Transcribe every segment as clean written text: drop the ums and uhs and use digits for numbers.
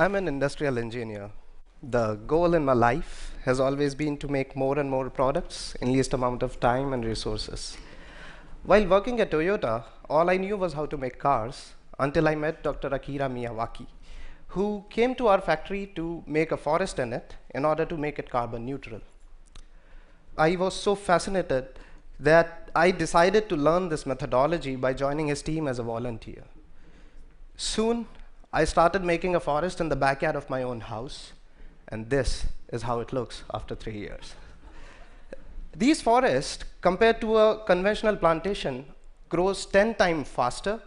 I'm an industrial engineer. The goal in my life has always been to make more and more products in least amount of time and resources. While working at Toyota, all I knew was how to make cars until I met Dr. Akira Miyawaki, who came to our factory to make a forest net in order to make it carbon neutral. I was so fascinated that I decided to learn this methodology by joining his team as a volunteer. Soon, I started making a forest in the backyard of my own house. And this is how it looks after 3 years. These forests, compared to a conventional plantation, grows 10 times faster.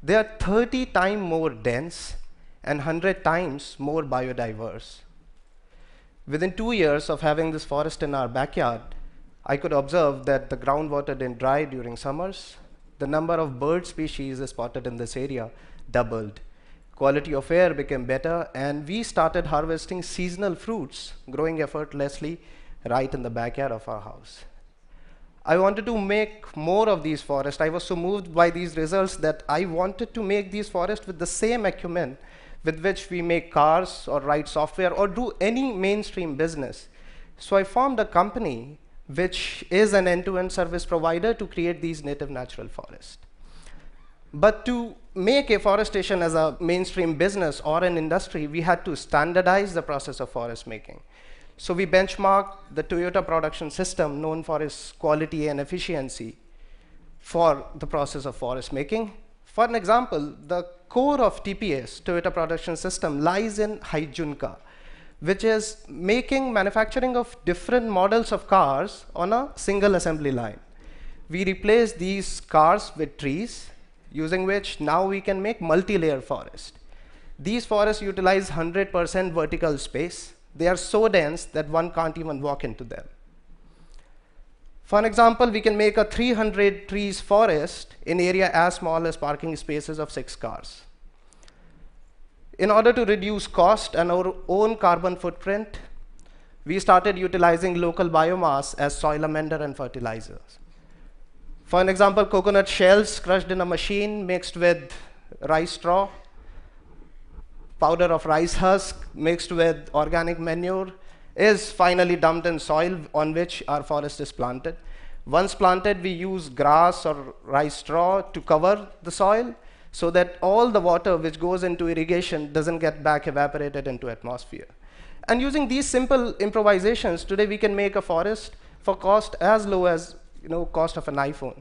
They are 30 times more dense and 100 times more biodiverse. Within 2 years of having this forest in our backyard, I could observe that the groundwater didn't dry during summers. The number of bird species spotted in this area doubled. Quality of air became better, and we started harvesting seasonal fruits, growing effortlessly right in the backyard of our house. I wanted to make more of these forests. I was so moved by these results that I wanted to make these forests with the same acumen with which we make cars or write software or do any mainstream business. So I formed a company which is an end-to-end service provider to create these native natural forests. But to make afforestation as a mainstream business or an industry, we had to standardize the process of forest making. So we benchmarked the Toyota production system, known for its quality and efficiency, for the process of forest making. For an example, the core of TPS, Toyota production system, lies in Heijunka, which is manufacturing of different models of cars on a single assembly line. We replaced these cars with trees, using which now we can make multi-layer forest. These forests utilize 100% vertical space. They are so dense that one can't even walk into them. For an example, we can make a 300 trees forest in area as small as parking spaces of 6 cars. In order to reduce cost and our own carbon footprint, we started utilizing local biomass as soil amender and fertilizers. For an example, coconut shells crushed in a machine mixed with rice straw, powder of rice husk mixed with organic manure is finally dumped in soil on which our forest is planted. Once planted, we use grass or rice straw to cover the soil so that all the water which goes into irrigation doesn't get back evaporated into atmosphere. And using these simple improvisations, today we can make a forest for cost as low as cost of an iPhone.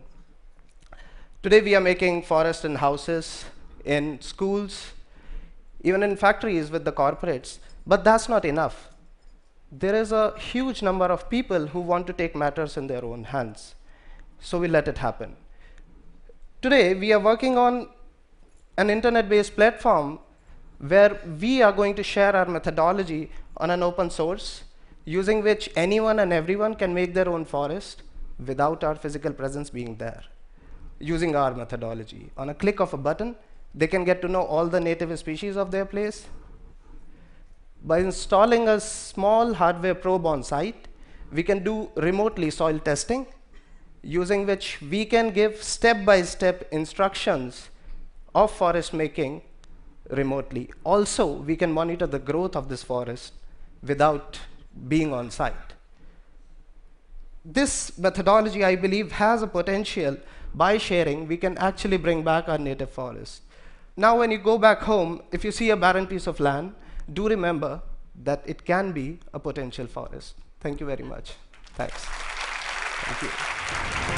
Today we are making forests in houses, in schools, even in factories with the corporates. But that's not enough. There is a huge number of people who want to take matters in their own hands. So we let it happen. Today we are working on an internet-based platform where we are going to share our methodology on an open source, using which anyone and everyone can make their own forest without our physical presence being there, using our methodology. On a click of a button, they can get to know all the native species of their place. By installing a small hardware probe on site, we can do remotely soil testing, using which we can give step-by-step instructions of forest making remotely. Also, we can monitor the growth of this forest without being on site. This methodology, I believe, has a potential. By sharing, we can actually bring back our native forest. Now, when you go back home, if you see a barren piece of land, do remember that it can be a potential forest. Thank you very much. Thanks. Thank you.